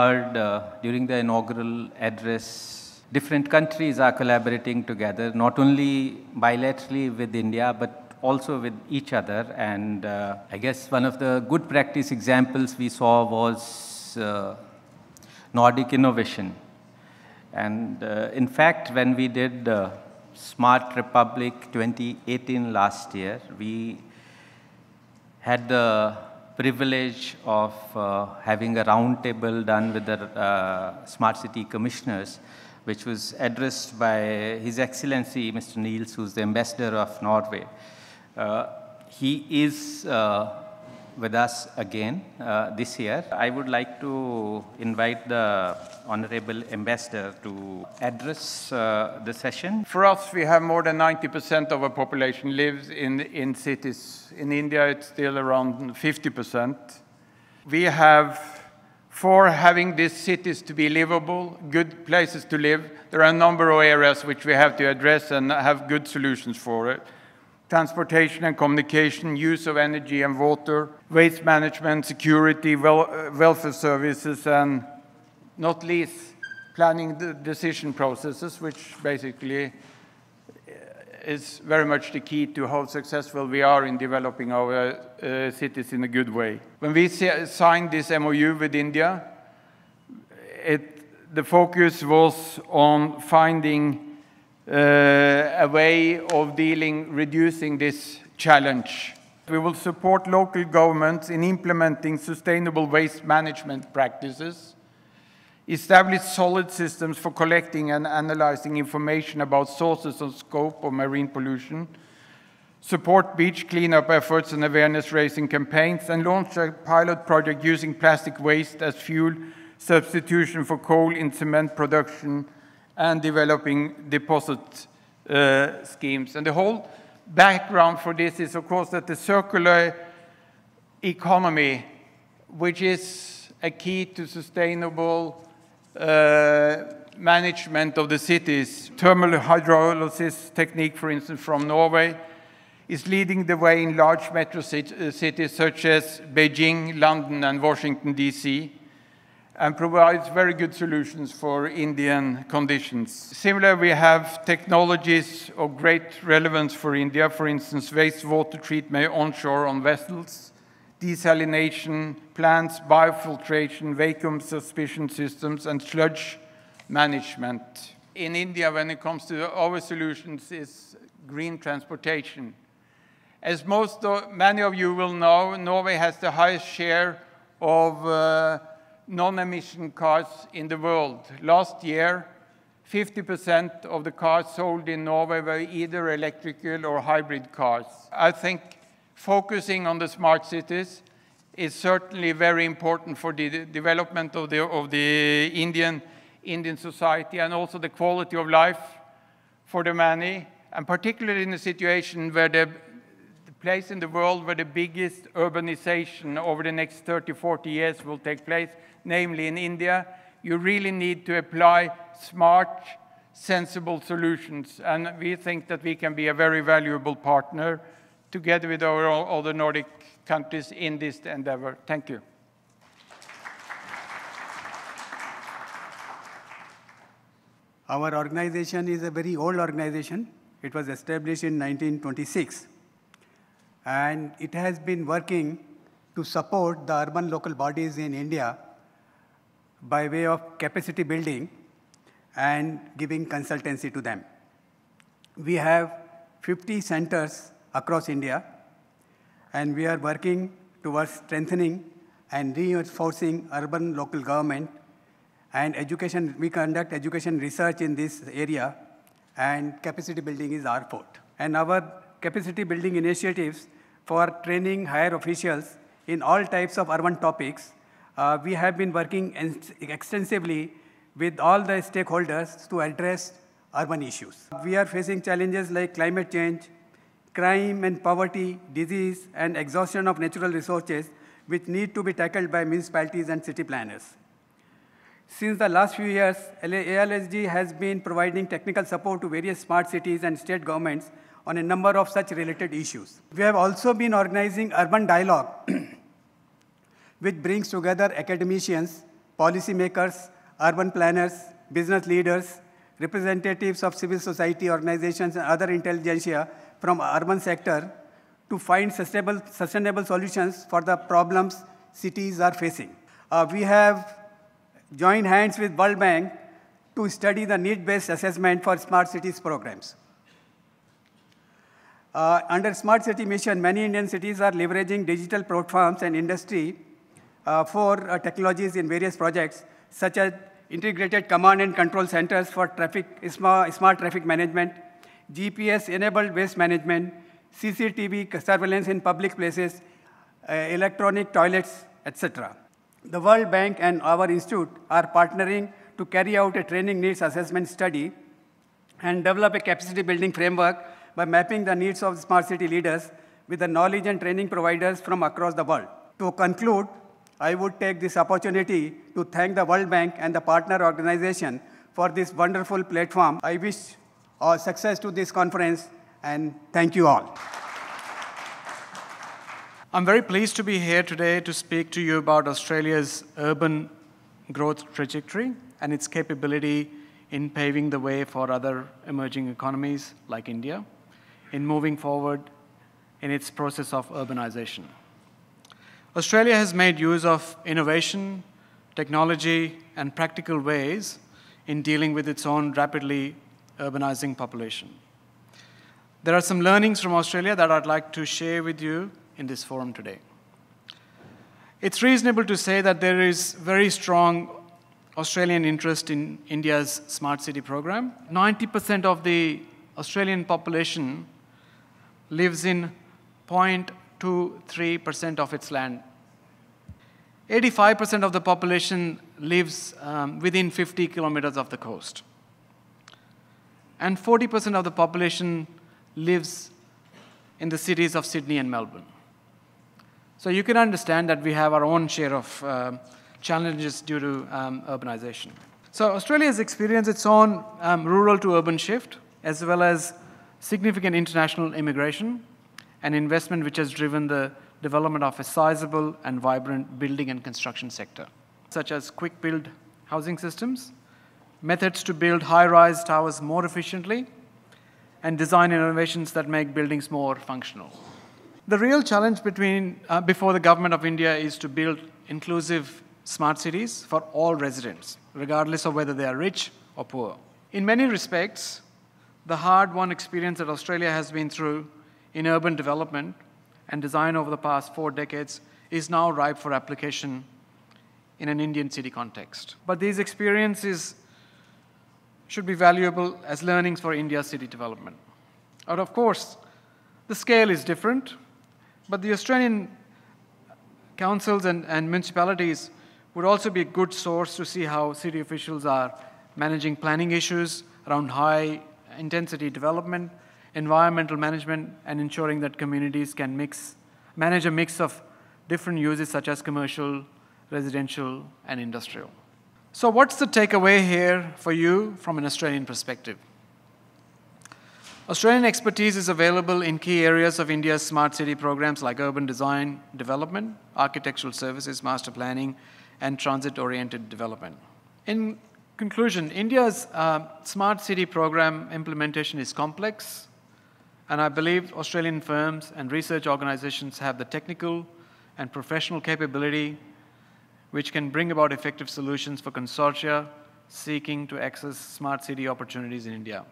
heard during the inaugural address, different countries are collaborating together, not only bilaterally with India, but also with each other. And I guess one of the good practice examples we saw was Nordic innovation. And in fact, when we did Smart Republic 2018 last year, we had the privilege of having a roundtable done with the Smart City Commissioners, which was addressed by His Excellency Mr. Niels, who's the Ambassador of Norway. He is with us again this year. I would like to invite the Honorable Ambassador to address the session. For us, we have more than 90% of our population lives in cities. In India, it's still around 50%. We have, for having these cities to be livable, good places to live, there are a number of areas which we have to address and have good solutions for it. Transportation and communication, use of energy and water, waste management, security, welfare services, and not least planning the decision processes, which basically is very much the key to how successful we are in developing our cities in a good way. When we signed this MOU with India, the focus was on finding a way of reducing this challenge. We will support local governments in implementing sustainable waste management practices, establish solid systems for collecting and analyzing information about sources and scope of marine pollution, support beach cleanup efforts and awareness-raising campaigns, and launch a pilot project using plastic waste as fuel substitution for coal in cement production, and developing deposit schemes. And the whole background for this is, of course, that the circular economy, which is a key to sustainable management of the cities. Thermal hydrolysis technique, for instance, from Norway, is leading the way in large metro cities such as Beijing, London, and Washington, D.C., and provides very good solutions for Indian conditions. Similarly, we have technologies of great relevance for India, for instance, wastewater treatment onshore on vessels, desalination plants, biofiltration, vacuum suspension systems, and sludge management. In India, when it comes to our solutions, is green transportation. As many of you will know, Norway has the highest share of non-emission cars in the world. Last year, 50% of the cars sold in Norway were either electrical or hybrid cars. I think focusing on the smart cities is certainly very important for the development of the Indian society, and also the quality of life for the many, and particularly in a situation where the place in the world where the biggest urbanization over the next 30, 40 years will take place, namely in India, you really need to apply smart, sensible solutions. And we think that we can be a very valuable partner together with our other Nordic countries in this endeavor. Thank you. Our organization is a very old organization. It was established in 1926. And it has been working to support the urban local bodies in India by way of capacity building and giving consultancy to them. We have 50 centers across India, and we are working towards strengthening and reinforcing urban local government and education. We conduct education research in this area, and capacity building is our forte. And our capacity building initiatives for training higher officials in all types of urban topics. We have been working extensively with all the stakeholders to address urban issues. We are facing challenges like climate change, crime and poverty, disease, and exhaustion of natural resources, which need to be tackled by municipalities and city planners. Since the last few years, ALSG has been providing technical support to various smart cities and state governments on a number of such related issues. We have also been organizing urban dialogue, which brings together academicians, policymakers, urban planners, business leaders, representatives of civil society organizations and other intelligentsia from urban sector to find sustainable solutions for the problems cities are facing. We have joined hands with World Bank to study the need-based assessment for smart cities programs. Under Smart City Mission, many Indian cities are leveraging digital platforms and industry for technologies in various projects, such as integrated command and control centers for traffic, smart traffic management, GPS-enabled waste management, CCTV surveillance in public places, electronic toilets, etc. The World Bank and our institute are partnering to carry out a training needs assessment study and develop a capacity building framework by mapping the needs of smart city leaders with the knowledge and training providers from across the world. To conclude, I would take this opportunity to thank the World Bank and the partner organization for this wonderful platform. I wish all success to this conference, and thank you all. I'm very pleased to be here today to speak to you about Australia's urban growth trajectory and its capability in paving the way for other emerging economies like India in moving forward in its process of urbanization. Australia has made use of innovation, technology, and practical ways in dealing with its own rapidly urbanizing population. There are some learnings from Australia that I'd like to share with you in this forum today. It's reasonable to say that there is very strong Australian interest in India's smart city program. 90% of the Australian population lives in 0.23% of its land. 85% of the population lives within 50 kilometers of the coast. And 40% of the population lives in the cities of Sydney and Melbourne. So you can understand that we have our own share of challenges due to urbanization. So Australia has experienced its own rural to urban shift, as well as significant international immigration and investment, which has driven the development of a sizable and vibrant building and construction sector, such as quick build housing systems, methods to build high-rise towers more efficiently, and design innovations that make buildings more functional. The real challenge before the government of India is to build inclusive smart cities for all residents, regardless of whether they are rich or poor. In many respects, the hard-won experience that Australia has been through in urban development and design over the past 4 decades is now ripe for application in an Indian city context. But these experiences should be valuable as learnings for India's city development. And of course, the scale is different, but the Australian councils and municipalities would also be a good source to see how city officials are managing planning issues around high-intensity development, environmental management, and ensuring that communities can manage a mix of different uses such as commercial, residential, and industrial. So what's the takeaway here for you from an Australian perspective? Australian expertise is available in key areas of India's smart city programs like urban design, development, architectural services, master planning, and transit-oriented development. In conclusion, India's smart city program implementation is complex, and I believe Australian firms and research organizations have the technical and professional capability which can bring about effective solutions for consortia seeking to access smart city opportunities in India.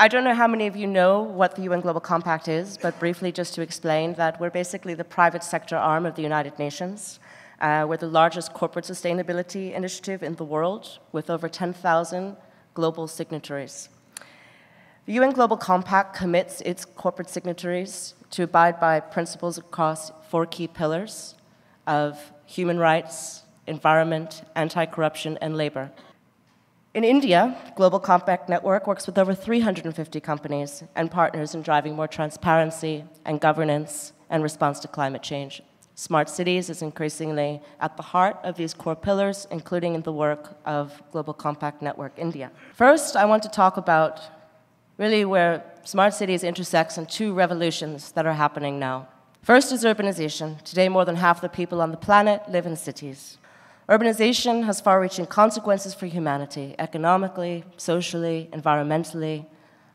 I don't know how many of you know what the UN Global Compact is, but briefly just to explain that we're basically the private sector arm of the United Nations. We're the largest corporate sustainability initiative in the world, with over 10,000 global signatories. The UN Global Compact commits its corporate signatories to abide by principles across 4 key pillars of human rights, environment, anti-corruption, and labor. In India, Global Compact Network works with over 350 companies and partners in driving more transparency and governance and response to climate change. Smart cities is increasingly at the heart of these core pillars, including in the work of Global Compact Network India. First, I want to talk about really where smart cities intersects in 2 revolutions that are happening now. First is urbanization. Today, more than half the people on the planet live in cities. Urbanization has far-reaching consequences for humanity, economically, socially, environmentally.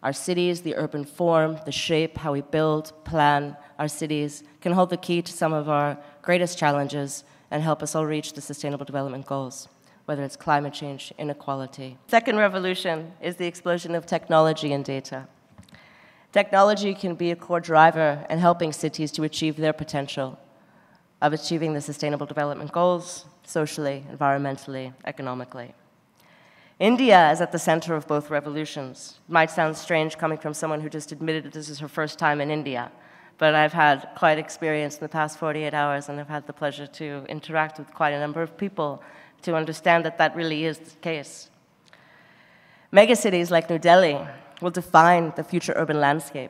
Our cities, the urban form, the shape, how we build, plan our cities, can hold the key to some of our greatest challenges and help us all reach the Sustainable Development Goals, whether it's climate change, inequality. Second revolution is the explosion of technology and data. Technology can be a core driver in helping cities to achieve their potential of achieving the Sustainable Development Goals socially, environmentally, economically. India is at the center of both revolutions. It might sound strange coming from someone who just admitted that this is her first time in India, but I've had quite experience in the past 48 hours, and I've had the pleasure to interact with quite a number of people to understand that that really is the case. Megacities like New Delhi will define the future urban landscape.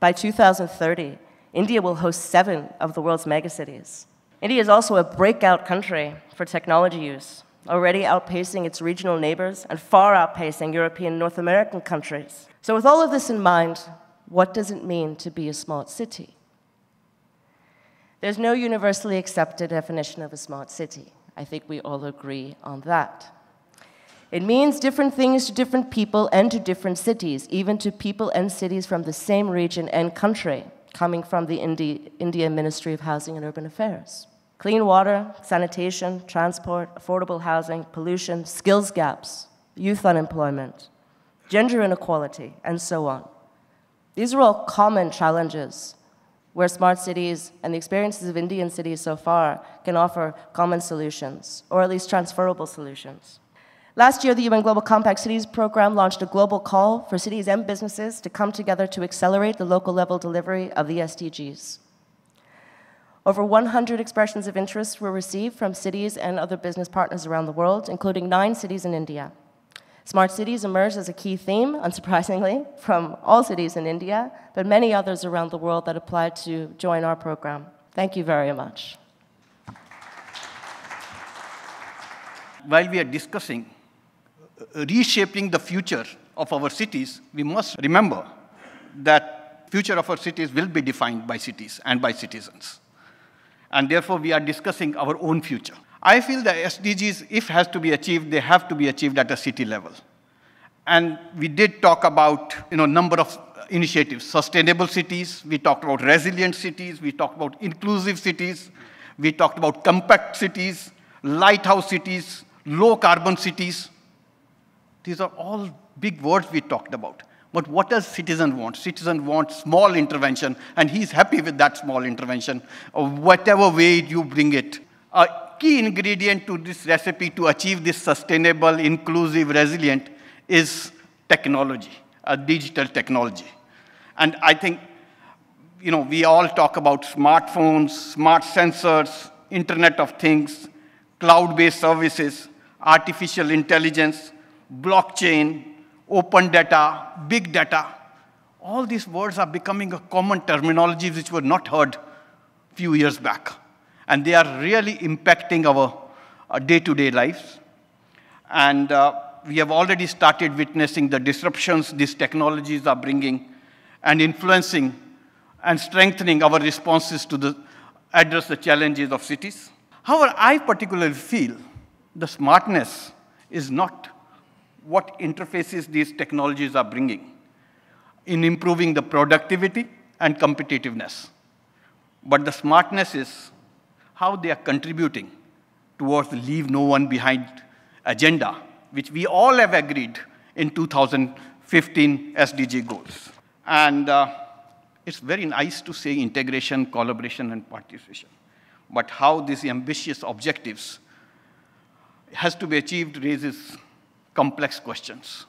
By 2030, India will host 7 of the world's megacities. India is also a breakout country for technology use, already outpacing its regional neighbors and far outpacing European and North American countries. So with all of this in mind, what does it mean to be a smart city? There's no universally accepted definition of a smart city. I think we all agree on that. It means different things to different people and to different cities, even to people and cities from the same region and country, coming from the India Ministry of Housing and Urban Affairs. Clean water, sanitation, transport, affordable housing, pollution, skills gaps, youth unemployment, gender inequality, and so on. These are all common challenges where smart cities and the experiences of Indian cities so far can offer common solutions, or at least transferable solutions. Last year, the UN Global Compact Cities Program launched a global call for cities and businesses to come together to accelerate the local-level delivery of the SDGs. Over 100 expressions of interest were received from cities and other business partners around the world, including 9 cities in India. Smart cities emerged as a key theme, unsurprisingly, from all cities in India, but many others around the world that applied to join our program. Thank you very much. While we are discussing reshaping the future of our cities, we must remember that future of our cities will be defined by cities and by citizens. And therefore, we are discussing our own future. I feel the SDGs, if has to be achieved, they have to be achieved at a city level. And we did talk about number of initiatives, sustainable cities, we talked about resilient cities, we talked about inclusive cities, we talked about compact cities, lighthouse cities, low-carbon cities. These are all big words we talked about. But what does citizen want? Citizen wants small intervention, and he's happy with that small intervention, or whatever way you bring it. A key ingredient to this recipe to achieve this sustainable, inclusive, resilient is technology, digital technology. And I think, we all talk about smartphones, smart sensors, Internet of Things, cloud-based services, artificial intelligence, blockchain, open data, big data. All these words are becoming a common terminology which were not heard a few years back. And they are really impacting our day-to-day lives. And we have already started witnessing the disruptions these technologies are bringing and influencing and strengthening our responses to address the challenges of cities. However, I particularly feel the smartness is not what interfaces these technologies are bringing in improving the productivity and competitiveness. But the smartness is how they are contributing towards the leave no one behind agenda, which we all have agreed in 2015 SDG goals. And it's very nice to say integration, collaboration, and participation. But how these ambitious objectives has to be achieved raises complex questions.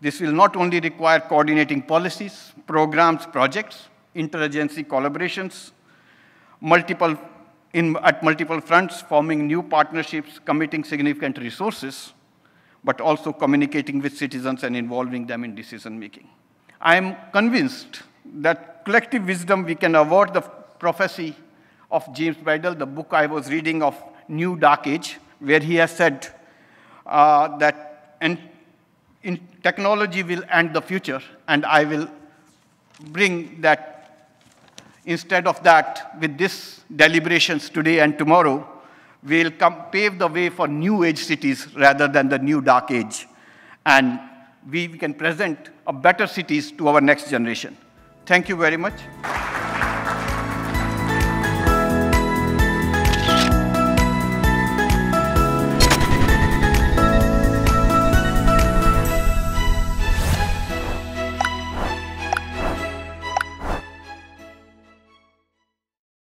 This will not only require coordinating policies, programs, projects, interagency collaborations, at multiple fronts, forming new partnerships, committing significant resources, but also communicating with citizens and involving them in decision-making. I am convinced that collective wisdom, we can avert the prophecy of James Bridle, the book I was reading of New Dark Age, where he has said that technology will end the future, and I will bring that Instead of that, with these deliberations today and tomorrow, we'll pave the way for new age cities rather than the new dark age. And we can present a better cities to our next generation. Thank you very much.